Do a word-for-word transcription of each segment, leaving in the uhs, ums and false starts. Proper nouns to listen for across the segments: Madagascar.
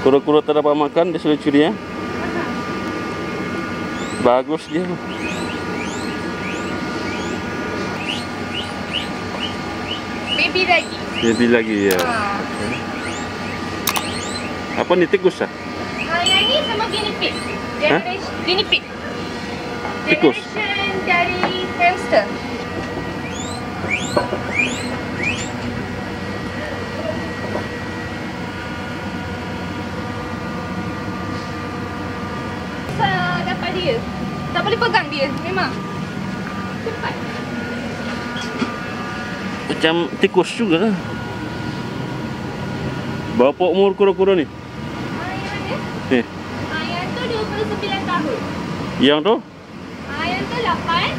Kura-kura tak dapat makan, dia sudah curi ya. Bagus dia. Baby lagi. Baby lagi ya. Ha. Okay. Apa ni tikus ah? Ha, yang ni sama guinea pig. Generation ha? Guinea pig. Tikus. Generation dari hamster. Dia. Tak boleh pegang dia, memang cepat. Macam tikus juga lah. Berapa umur kura-kura ni? Ah, yang mana? Eh. Ah, yang tu dua puluh sembilan tahun. Yang tu? Ah, yang tu lapan.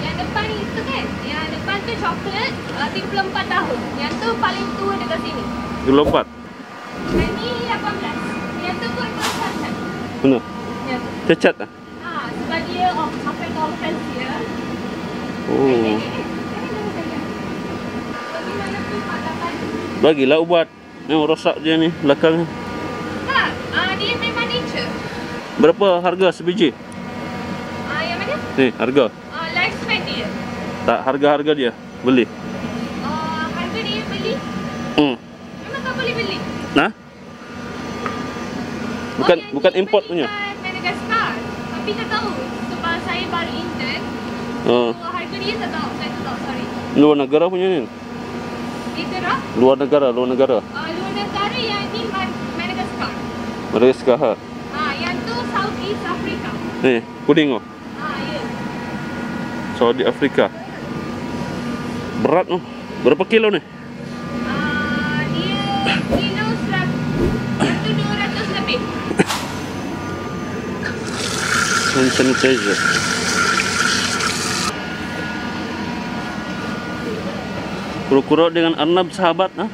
Yang depan itu kan? Yang depan tu coklat, uh, tiga puluh empat tahun. Yang tu paling tua dekat sini. tiga puluh empat? Yang ni lapan belas. Yang tu pun cacat. Benar? Ya. Cacat lah? Sebab dia oh, sampai ke offense dia. Oh. Bagilah ubat. Yang rosak dia ni belakang ni. Tak, uh, dia memang nature. Berapa harga sebiji? Uh, yang mana? Ni harga. Uh, lifespan dia. Tak, harga-harga dia beli. Uh, harga dia beli? Hmm. Memang kau boleh beli? Nah? Bukan oh, bukan import punya. Tapi tak tahu sebab saya baru intern. Oh. So, harga dia tak tahu, saya tak tahu, sorry. Luar negara punya ni? Negara? Luar negara, luar negara. Uh, luar negara yang ni Madagascar. Madagascar? Ha, uh, yang tu South East Africa. Eh, kuning oh? Ha, uh, ya. Yeah. Saudi Afrika. Berat oh. Berapa kilo ni? Uh, dia kilo seratus. Yang tu dua ratus lebih. Hand sanitizer. Kura-kura dengan Arnab sahabat ah? Ha?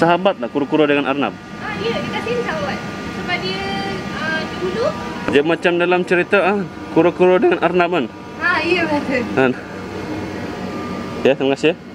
Sahabat lah kura-kura dengan Arnab. Ah ya, dekat sini sahabat. Sebab dia uh, dulu dia macam dalam cerita ah kura-kura dengan Arnab kan. Ha ya betul. Kan. Ya, terima kasih.